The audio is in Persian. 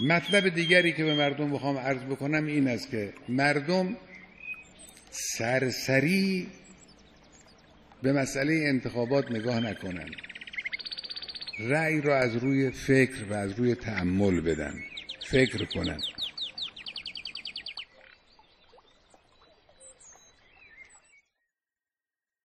مطلب دیگری که به مردم بخوام عرض بکنم این است که مردم سرسری به مسئله انتخابات نگاه نکنن، رأی را از روی فکر و از روی تأمل بدن، فکر کنن.